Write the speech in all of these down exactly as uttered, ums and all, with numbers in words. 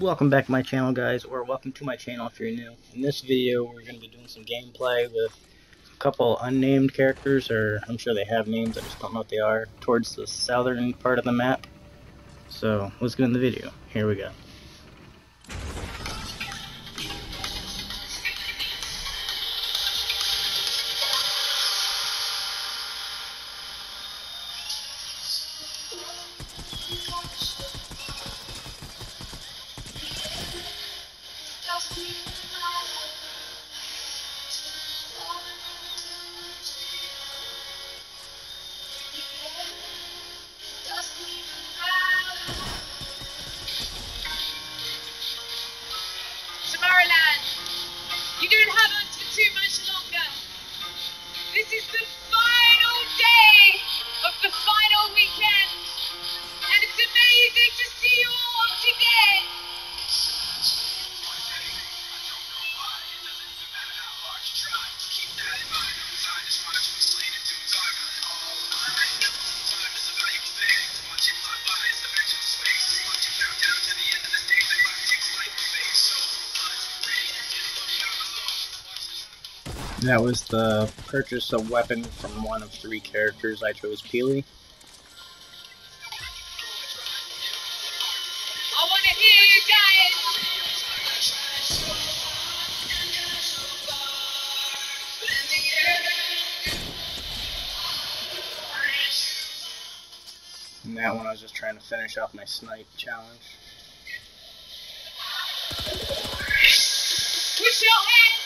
Welcome back to my channel, guys, or welcome to my channel if you're new. In this video, we're going to be doing some gameplay with a couple unnamed characters, or I'm sure they have names, I just don't know what they are, towards the southern part of the map. So, let's get in the video. Here we go. That was the purchase of weapon from one of three characters. I chose Peely. I want to hear you guys! And that one I was just trying to finish off my snipe challenge. Push your hands!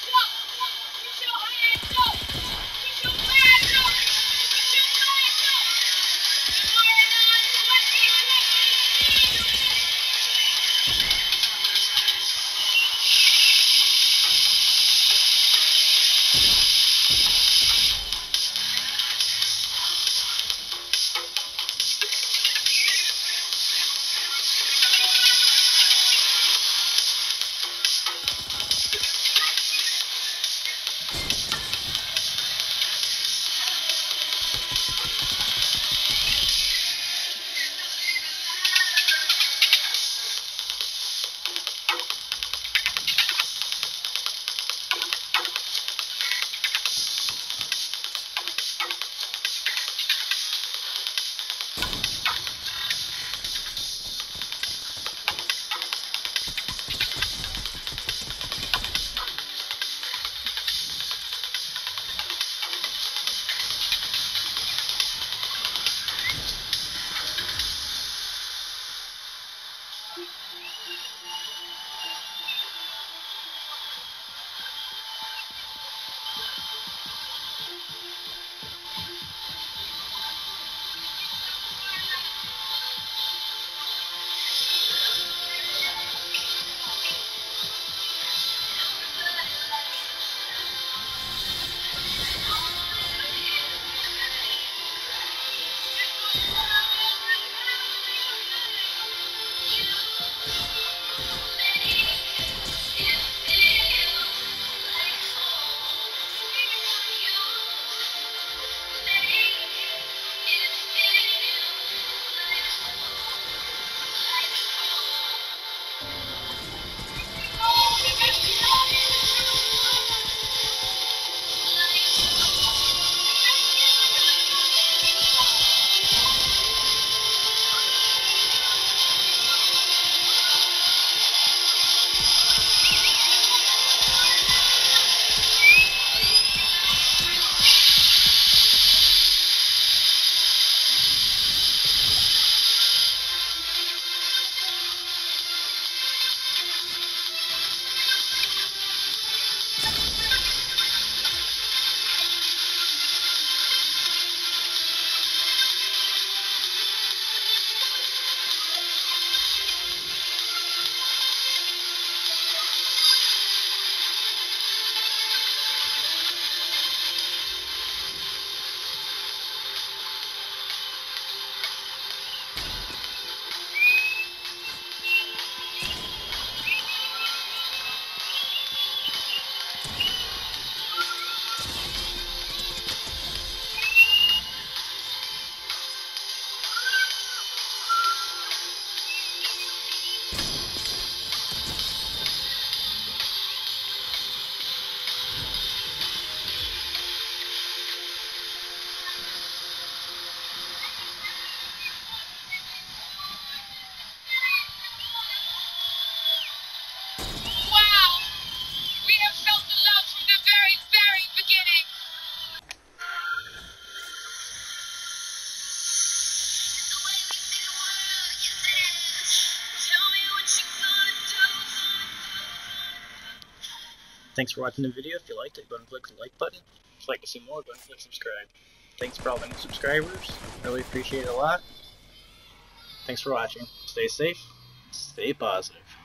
Thanks for watching the video. If you liked it, go and click the like button. If you'd like to see more, go and click subscribe. Thanks for all the new subscribers. Really appreciate it a lot. Thanks for watching. Stay safe. Stay positive.